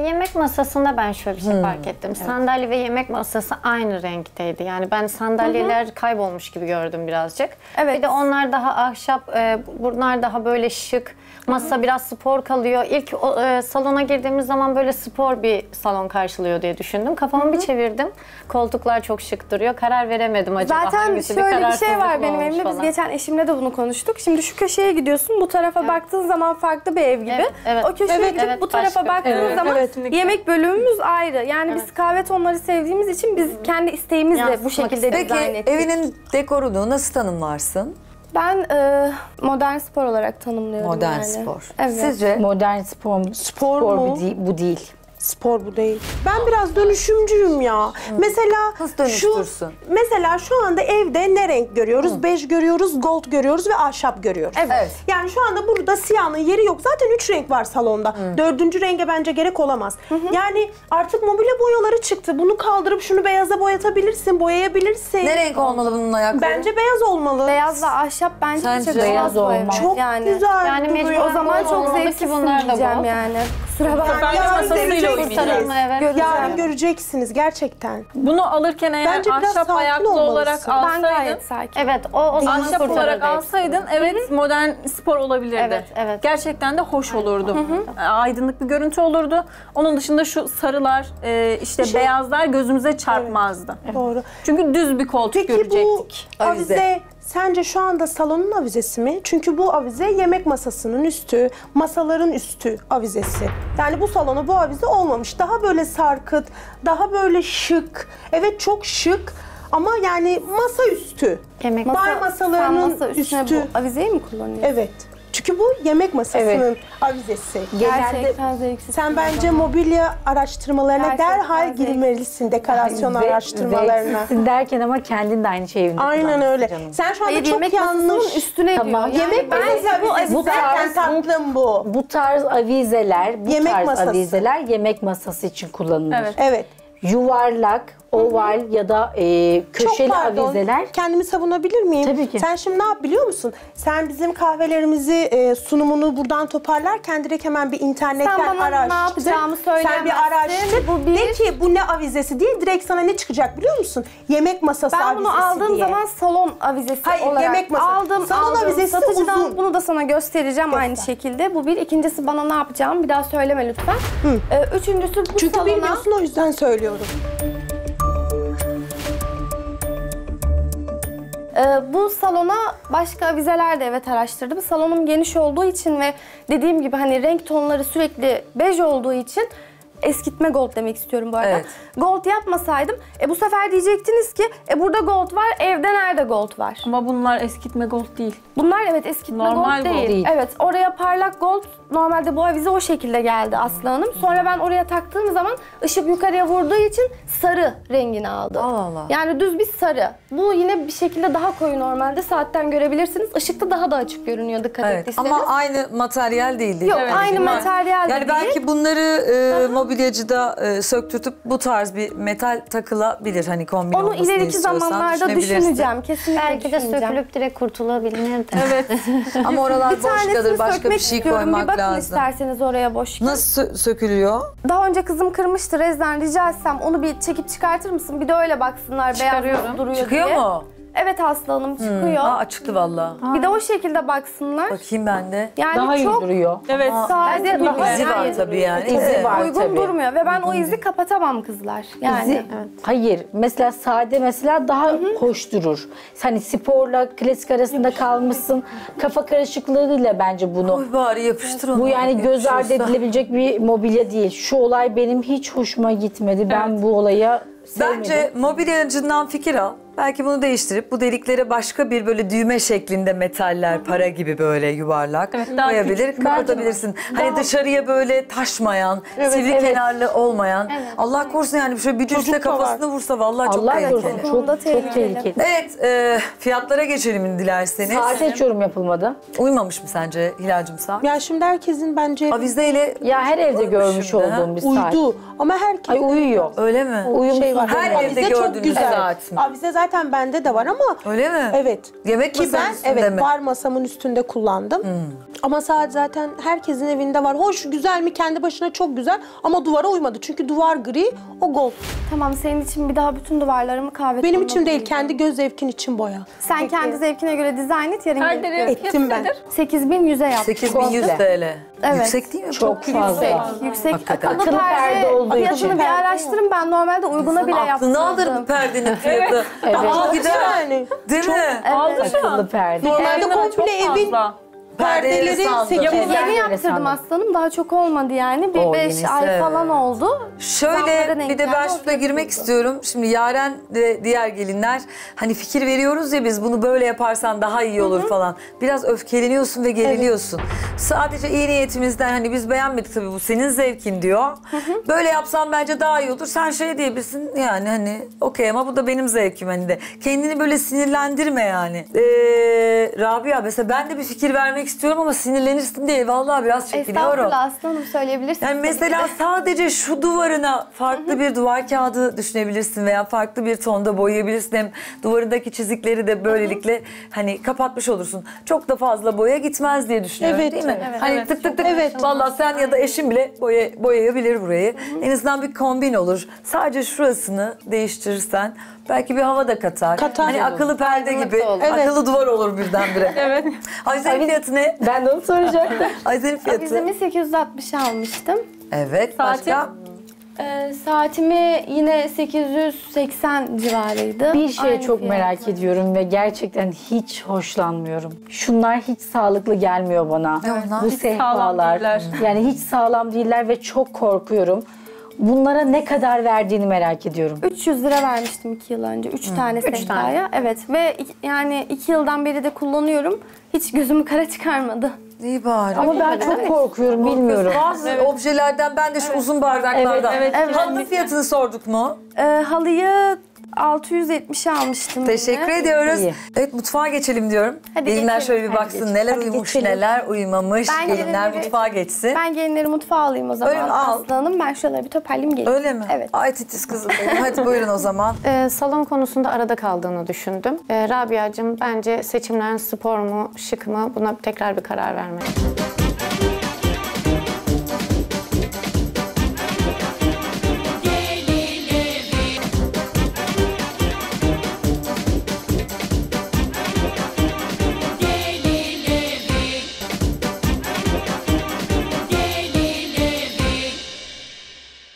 Yemek masasında ben şöyle bir şey fark ettim. Evet. Sandalye ve yemek masası aynı renkteydi. Yani ben sandalyeler kaybolmuş gibi gördüm birazcık. Evet. Bir de onlar daha ahşap, bunlar daha böyle şık. Masa biraz spor kalıyor. İlk salona girdiğimiz zaman böyle spor bir salon karşılıyor diye düşündüm. Kafamı bir çevirdim. Koltuklar çok şık duruyor. Karar veremedim acaba. Zaten şöyle bir şey var benim evimde. Biz geçen eşimle de bunu konuştuk. Şimdi şu köşeye gidiyorsun. Bu tarafa baktığın zaman farklı bir ev gibi. Evet, evet. O köşeye gidip bu tarafa baktığımız zaman yemek bölümümüz ayrı. Yani biz kahve tonları sevdiğimiz için biz kendi isteğimizle bu şekilde dizayn ettik. Peki evinin dekorunu nasıl tanımlarsın? Ben modern spor olarak tanımlıyorum. Modern spor. Evet. Sizce? Modern spor mu? Spor mu? Bu değil. Spor bu değil. Ben biraz dönüşümcüyüm ya. Mesela şu anda evde ne renk görüyoruz? Bej görüyoruz, gold görüyoruz ve ahşap görüyoruz. Evet. Yani şu anda burada siyahın yeri yok. Zaten 3 renk var salonda. Dördüncü renge bence gerek olamaz. Yani artık mobilya boyaları çıktı. Bunu kaldırıp şunu beyaza boyatabilirsin, boyayabilirsin. Ne renk olmalı bunun ayakları? Bence beyaz olmalı. Beyazla ahşap bence beyaz olmalı. Çok güzel. Yani o zaman çok zevkli bunlar da bu. Yani. Yarın göreceksiniz gerçekten. Bunu alırken eğer ahşap ayaklı olarak alsaydın, evet, ahşap olarak alsaydın, evet, modern spor olabilirdi. Evet, evet. Gerçekten de hoş olurdu. Aydınlık bir görüntü olurdu. Onun dışında şu sarılar, işte beyazlar gözümüze çarpmazdı. Doğru. Çünkü düz bir koltuk görecektik. Peki bu avize sence şu anda salonun avizesi mi? Çünkü bu avize yemek masasının üstü, masaların üstü avizesi. Yani bu salona bu avize olmamış. Daha böyle sarkıt, daha böyle şık. Evet, çok şık ama yani masa üstü. Yemek masalarının üstü. Bu avizeyi mi kullanıyorsun? Evet. Çünkü bu yemek masasının avizesi. Gerçekten zevksiz. Sen bence mobilya araştırmalarına derhal girmelisin, dekorasyon araştırmalarına. Zevksizsin derken ama kendin de aynı şeyi evinde kullanıyorsun. Aynen öyle. Canım. Sen şu anda çok yanlış üstüne gidiyor. Yemek masası bu zaten tatlım bu. Bu tarz avizeler, yemek masası için kullanılır. Evet. Yuvarlak, oval ya da köşeli avizeler. Kendimi savunabilir miyim? Tabii ki. Sen şimdi ne yap biliyor musun? Sen bizim kahvelerimizi sunumunu buradan toparlarken direkt hemen bir internetten araştır. Sen bir araştır. De ki bu ne avizesi diye, direkt sana ne çıkacak biliyor musun? Yemek masası avizesi diye. Ben bunu aldığım zaman salon avizesi olarak yemek masası. Salon avizesi uzun. Bunu da sana göstereceğim aynı şekilde. Bu bir. İkincisi bana ne yapacağım bir daha söyleme lütfen. Üçüncüsü bu salona. Çünkü bilmiyorsun, o yüzden söylüyorum. Bu salona başka avizeler de araştırdım. Salonum geniş olduğu için ve dediğim gibi hani renk tonları sürekli bej olduğu için eskitme gold demek istiyorum bu arada. Evet. Gold yapmasaydım bu sefer diyecektiniz ki burada gold var, evde nerede gold var? Ama bunlar eskitme gold değil. Bunlar eskitme normal gold değil. Evet, oraya parlak gold. Normalde bu avize o şekilde geldi Aslı Hanım. Sonra ben oraya taktığım zaman ışık yukarıya vurduğu için sarı rengini aldı. Allah Allah. Yani düz bir sarı. Bu yine bir şekilde daha koyu normalde. Saatten görebilirsiniz. Işıkta daha da açık görünüyor, dikkat ettiyseniz. Ama aynı materyal değildi. Yok, aynı materyal değil. Yani belki bunları mobilyacıda söktürtüp bu tarz bir metal takılabilir. Hani kombin olmasını istiyorsan. Onu ileriki zamanlarda düşüneceğim. Kesinlikle belki de sökülüp direkt kurtulabilirdi. Evet. Ama oralar boşkadır. Başka bir şey koymak lazım. İsterseniz oraya boş. Nasıl sökülüyor? Daha önce kızım kırmıştı. Rezden rica etsem onu bir çekip çıkartır mısın? Bir de öyle baksınlar, beyaz duruyor diye. Çıkıyor mu? Evet Aslı Hanım, çıkıyor. Çıktı valla. Bir de o şekilde baksınlar. Bakayım ben de. Yani daha iyi duruyor. Evet. Sadece izi var tabii yani. İzi var uygun tabii. Durmuyor ve ben o izi kapatamam kızlar. Yani. İzi, hayır. Mesela sade daha hoş durur. Hani sporla klasik arasında kalmışsın. Kafa karışıklığıyla bence bunu. Oy bari yapıştır onu. Bu yani göz ardı edilebilecek bir mobilya değil. Şu olay benim hiç hoşuma gitmedi. Ben bu olaya sevmedim. Bence mobilyacından fikir al. Belki bunu değiştirip bu deliklere başka bir böyle düğme şeklinde metaller, para gibi böyle yuvarlak koyabilir, kapatabilirsin. Hani dışarıya böyle taşmayan, sivri kenarlı olmayan. Allah korusun yani şöyle bir düşse kafasına vursa vallahi çok tehlikeli. Çok tehlikeli. Evet, fiyatlara geçelim dilerseniz. Saat hiç yorum yapılmadı. Uymamış mı sence Hilal'cığım saat? Ya şimdi herkesin bence avizeyle her evde görmüş olduğum bir saat. Uydu ama herkes uyuyor. Öyle mi? Uyum var. Her evde gördüğünüz saat. Avize zaten bende de var ama... Öyle mi? Evet. Yemek ki ben, evet, mi? Var, masamın üstünde kullandım. Ama saat zaten herkesin evinde var. Hoş, güzel mi? Kendi başına çok güzel ama duvara uymadı. Çünkü duvar gri, o gold. Tamam, senin için bir daha bütün duvarlarımı kahve... Benim için değil, kendi göz zevkin için boya. Sen peki, kendi zevkine göre dizayn et, yarın gelip ettim ben. 8.100'e yaptım. 8.100 TL. Evet. Yüksek değil mi? Çok fazla. Yüksek. Akıllı perde olduğu için. Fiyatını bir araştırın, ben normalde uyguna bile yaptım. Aklını alır bu perdenin fiyatı. Evet. Al gider. Yani. Değil mi? Evet. Aldı şu an. Normalde komple evin... Perdeleri 8. Yeni yaptırdım aslanım, daha çok olmadı yani. Bir 5 ay falan oldu. Şöyle bir de ben şurada girmek istiyorum. Şimdi Yaren ve diğer gelinler hani fikir veriyoruz ya biz, bunu böyle yaparsan daha iyi olur falan. Biraz öfkeleniyorsun ve geriliyorsun. Evet. Sadece iyi niyetimizden hani biz beğenmedik tabii, bu senin zevkin diyor. Böyle yapsan bence daha iyi olur. Sen şey diyebilirsin yani, hani okey ama bu da benim zevkim hani de. Kendini böyle sinirlendirme yani. Rabia mesela ben de bir fikir vermek istiyorum ama sinirlenirsin diye vallahi biraz çekiniyorum. Estağfurullah aslanım, söyleyebilirsin. Yani mesela sadece şu duvarına farklı bir duvar kağıdı düşünebilirsin veya farklı bir tonda boyayabilirsin. Hem duvarındaki çizikleri de böylelikle hani kapatmış olursun. Çok da fazla boya gitmez diye düşünüyorum, evet, değil mi? Evet, hani evet, tık tık tık. Evet. Vallahi sen ya da eşin bile boyayabilir burayı. En azından bir kombin olur. Sadece şurasını değiştirirsen belki bir hava da katar. Hani akıllı perde gibi olur. Akıllı duvar olur birdenbire. Evet. Avizenin fiyatı ne? Ben de onu soracaktım. Avizenin fiyatı. Avizemi 860 almıştım. Evet. Başka? Saatimi yine 880 civarıydı. Bir şey çok fiyatı merak ediyorum ve gerçekten hiç hoşlanmıyorum. Şunlar hiç sağlıklı gelmiyor bana. Evet, bu sehpalar. Yani hiç sağlam değiller ve çok korkuyorum. Bunlara ne kadar verdiğini merak ediyorum. 300 lira vermiştim 2 yıl önce. 3 tane sehpaya. Evet ve yani 2 yıldan beri de kullanıyorum. Hiç gözümü kara çıkarmadı. İyi bari. Ama ben çok korkuyorum, bilmiyorum. Bazı objelerden, ben de şu uzun bardaklardan. Evet. Halının fiyatını sorduk mu? Halıyı 670 almıştım. Teşekkür ediyoruz. İyi. Evet, mutfağa geçelim diyorum. Gelinler şöyle bir baksın, neler uyumuş, neler uyumamış. Gelinler mutfağa geçsin. Ben gelinleri mutfağa alayım o zaman. Öyle mi? Al. Aslanım, ben şöyle bir toparlayayım gelin. Öyle mi? Evet. Ay titiz kızım benim. Hadi buyurun o zaman. Salon konusunda arada kaldığını düşündüm. Rabia'cığım, bence seçimlerin spor mu, şık mı, buna tekrar bir karar vermeli.